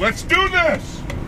Let's do this!